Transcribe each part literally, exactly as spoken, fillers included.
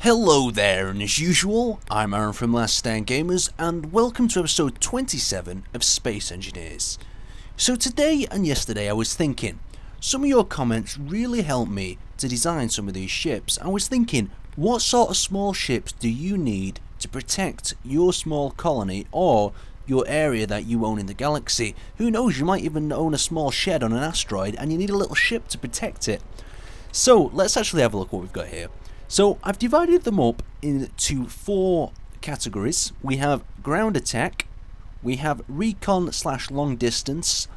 Hello there, and as usual, I'm Aaron from Last Stand Gamers, and welcome to episode twenty-seven of Space Engineers. So today and yesterday I was thinking, some of your comments really helped me to design some of these ships. I was thinking, what sort of small ships do you need to protect your small colony or your area that you own in the galaxy? Who knows, you might even own a small shed on an asteroid and you need a little ship to protect it. So let's actually have a look what we've got here. So I've divided them up into four categories. We have ground attack, we have recon slash long distance,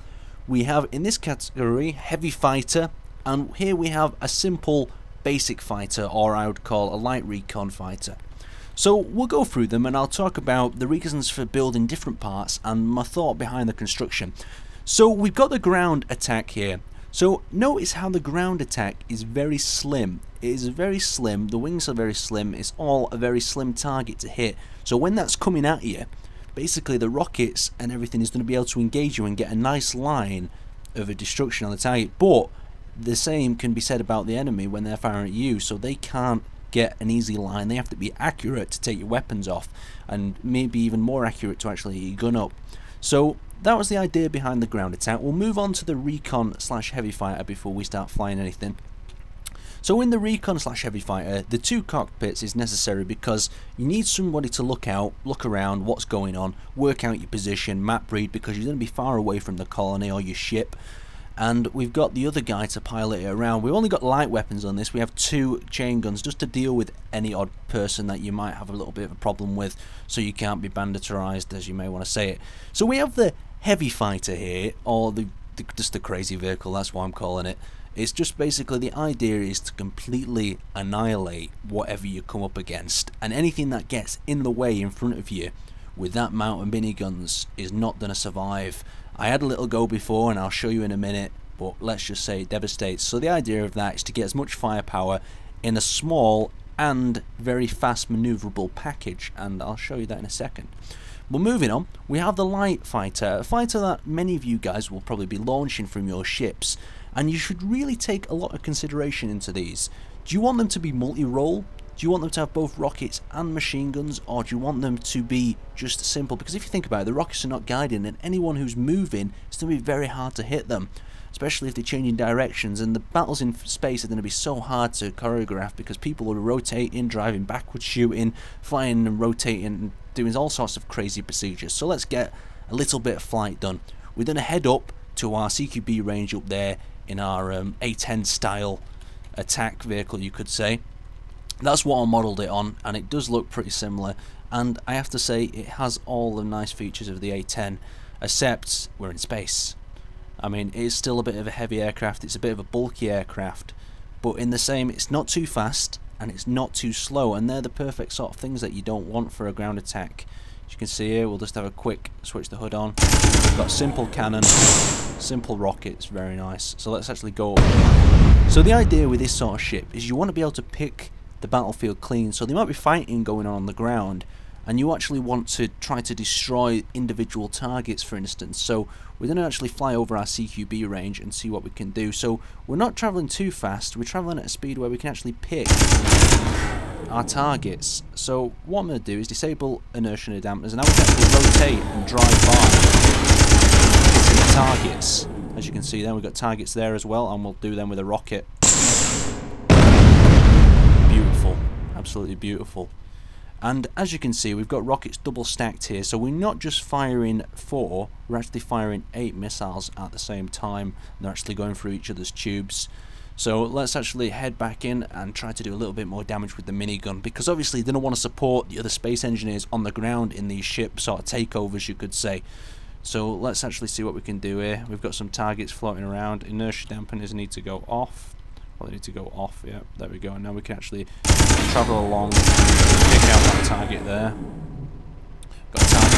we have in this category heavy fighter, and here we have a simple basic fighter, or I would call a light recon fighter. So we'll go through them and I'll talk about the reasons for building different parts and my thought behind the construction. So we've got the ground attack here. So notice how the ground attack is very slim. It is very slim, the wings are very slim, it's all a very slim target to hit. So when that's coming at you, basically the rockets and everything is going to be able to engage you and get a nice line of a destruction on the target. But the same can be said about the enemy when they're firing at you, so they can't get an easy line. They have to be accurate to take your weapons off, and maybe even more accurate to actually get your gun up. So that was the idea behind the ground attack. We'll move on to the recon slash heavy fighter before we start flying anything. So in the recon slash heavy fighter, the two cockpits is necessary because you need somebody to look out, look around, what's going on, work out your position, map read, because you're going to be far away from the colony or your ship. And we've got the other guy to pilot it around. We've only got light weapons on this. We have two chain guns just to deal with any odd person that you might have a little bit of a problem with, so you can't be banditerized, as you may want to say it. So we have the heavy fighter here, or the, the just the crazy vehicle, that's what I'm calling it. It's just basically the idea is to completely annihilate whatever you come up against, and anything that gets in the way in front of you with that amount of miniguns is not going to survive. I had a little go before and I'll show you in a minute, but let's just say it devastates. So the idea of that is to get as much firepower in a small and very fast maneuverable package, and I'll show you that in a second. But moving on, we have the light fighter, a fighter that many of you guys will probably be launching from your ships, and you should really take a lot of consideration into these. Do you want them to be multi-role? Do you want them to have both rockets and machine guns, or do you want them to be just simple? Because if you think about it, the rockets are not guiding, and anyone who's moving, it's going to be very hard to hit them, especially if they're changing directions, and the battles in space are going to be so hard to choreograph because people are rotating, driving backwards, shooting, flying and rotating, and doing all sorts of crazy procedures. So let's get a little bit of flight done. We're going to head up to our C Q B range up there in our um, A ten style attack vehicle, you could say. That's what I modelled it on, and it does look pretty similar, and I have to say it has all the nice features of the A ten, except we're in space. I mean, it's still a bit of a heavy aircraft, it's a bit of a bulky aircraft, but in the same, it's not too fast and it's not too slow, and they're the perfect sort of things that you don't want for a ground attack. As you can see here, we'll just have a quick switch the hood on. We've got simple cannon, simple rockets, very nice. So let's actually go up. So the idea with this sort of ship is you want to be able to pick the battlefield clean, so there might be fighting going on on the ground, and you actually want to try to destroy individual targets, for instance. So we're going to actually fly over our C Q B range and see what we can do. So we're not travelling too fast, we're travelling at a speed where we can actually pick our targets. So what I'm going to do is disable inertia and dampers, and I can actually rotate and drive by the targets. As you can see there, we've got targets there as well, and we'll do them with a rocket. Absolutely beautiful. And as you can see, we've got rockets double stacked here, so we're not just firing four, we're actually firing eight missiles at the same time. They're actually going through each other's tubes. So let's actually head back in and try to do a little bit more damage with the minigun, because obviously they don't want to support the other space engineers on the ground in these ship sort of takeovers, you could say. So let's actually see what we can do here. We've got some targets floating around. Inertia dampeners need to go off. Well, they need to go off, yeah, there we go. And now we can actually travel along, pick out that target there. Got a target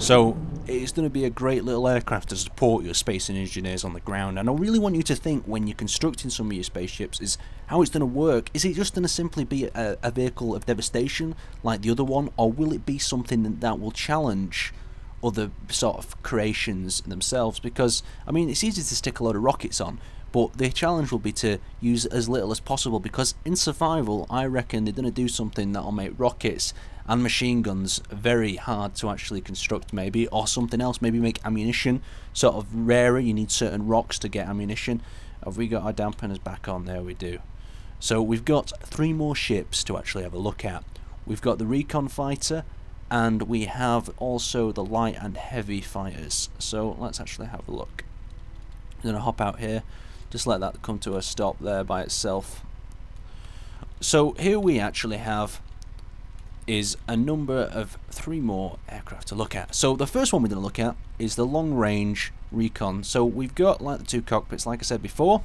or two. So it's going to be a great little aircraft to support your space engineers on the ground. And I really want you to think, when you're constructing some of your spaceships, is how it's going to work. Is it just going to simply be a, a vehicle of devastation like the other one, or will it be something that, that will challenge other sort of creations themselves? Because, I mean, it's easy to stick a load of rockets on, but the challenge will be to use as little as possible, because in survival, I reckon they're going to do something that'll make rockets and machine guns very hard to actually construct, maybe, or something else. Maybe make ammunition sort of rarer. You need certain rocks to get ammunition. Have we got our dampeners back on? There we do. So we've got three more ships to actually have a look at. We've got the recon fighter, and we have also the light and heavy fighters. So let's actually have a look. I'm going to hop out here. Just let that come to a stop there by itself. So here we actually have is a number of three more aircraft to look at. So the first one we're going to look at is the long range recon. So we've got like the two cockpits, like I said before,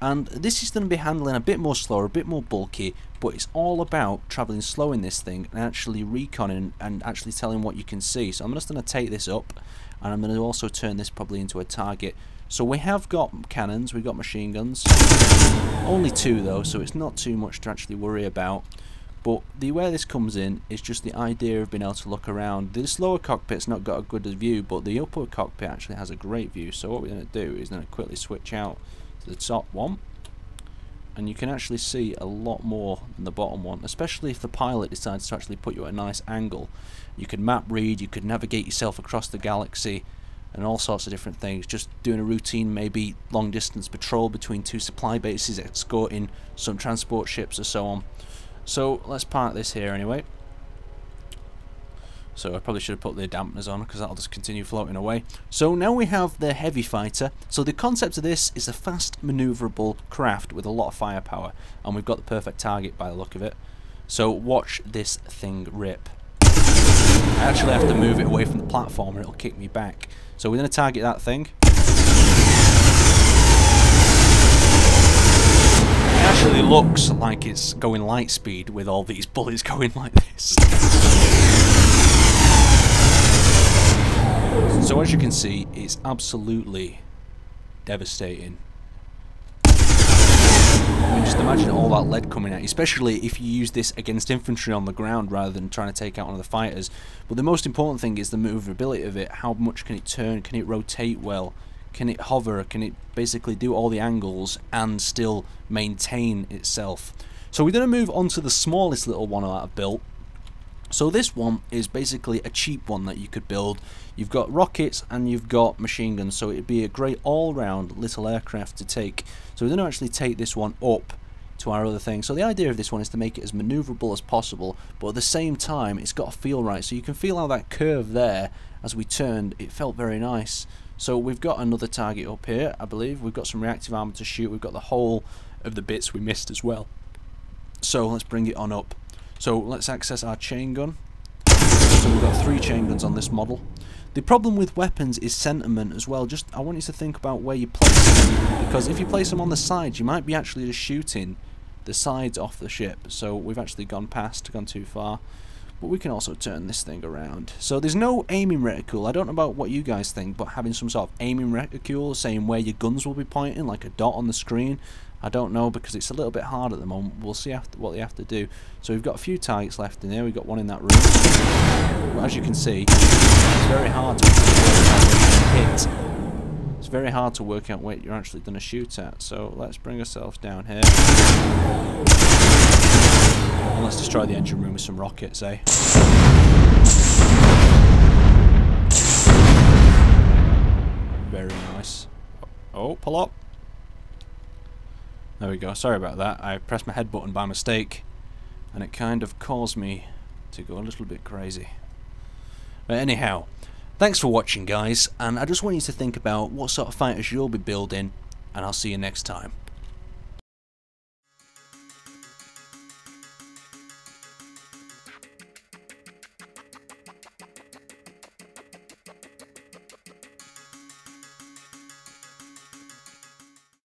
and this is going to be handling a bit more slower, a bit more bulky, but it's all about traveling slow in this thing and actually reconning and actually telling what you can see. So I'm just going to take this up, and I'm going to also turn this probably into a target. So we have got cannons, we've got machine guns, only two though, so it's not too much to actually worry about. But the way this comes in is just the idea of being able to look around. This lower cockpit's not got a good view, but the upper cockpit actually has a great view. So what we're going to do is going to quickly switch out to the top one, and you can actually see a lot more than the bottom one, especially if the pilot decides to actually put you at a nice angle. You can map read, you could navigate yourself across the galaxy and all sorts of different things, just doing a routine maybe long distance patrol between two supply bases, escorting some transport ships or so on. So let's park this here anyway. So I probably should have put the dampeners on, because that'll just continue floating away. So now we have the heavy fighter. So the concept of this is a fast maneuverable craft with a lot of firepower, and we've got the perfect target by the look of it. So watch this thing rip. I actually have to move it away from the platform or it'll kick me back. So we're going to target that thing. It actually looks like it's going light speed with all these bullets going like this. So as you can see, it's absolutely devastating. I mean, just imagine all that lead coming at you, especially if you use this against infantry on the ground rather than trying to take out one of the fighters. But the most important thing is the maneuverability of it. How much can it turn? Can it rotate well? Can it hover? Can it basically do all the angles and still maintain itself? So we're going to move on to the smallest little one that I've built. So this one is basically a cheap one that you could build. You've got rockets and you've got machine guns, so it'd be a great all-round little aircraft to take. So we're going to actually take this one up to our other thing. So the idea of this one is to make it as maneuverable as possible, but at the same time it's got to feel right. So you can feel how that curve there, as we turned, it felt very nice. So we've got another target up here, I believe. We've got some reactive armor to shoot. We've got the whole of the bits we missed as well. So let's bring it on up. So let's access our chain gun. So we've got three chain guns on this model. The problem with weapons is sentiment as well. Just I want you to think about where you place them, because if you place them on the sides, you might be actually just shooting the sides off the ship. So we've actually gone past, gone too far. But we can also turn this thing around. So there's no aiming reticule. I don't know about what you guys think, but having some sort of aiming reticule saying where your guns will be pointing, like a dot on the screen, I don't know, because it's a little bit hard at the moment. We'll see after what they have to do. So we've got a few targets left in there. We've got one in that room. But as you can see, it's very hard to hit. It's very hard to work out what you're actually going to shoot at. So let's bring ourselves down here. And let's destroy the engine room with some rockets, eh? Very nice. Oh, pull up. There we go, sorry about that. I pressed my head button by mistake, and it kind of caused me to go a little bit crazy. But anyhow, thanks for watching, guys, and I just want you to think about what sort of fighters you'll be building, and I'll see you next time.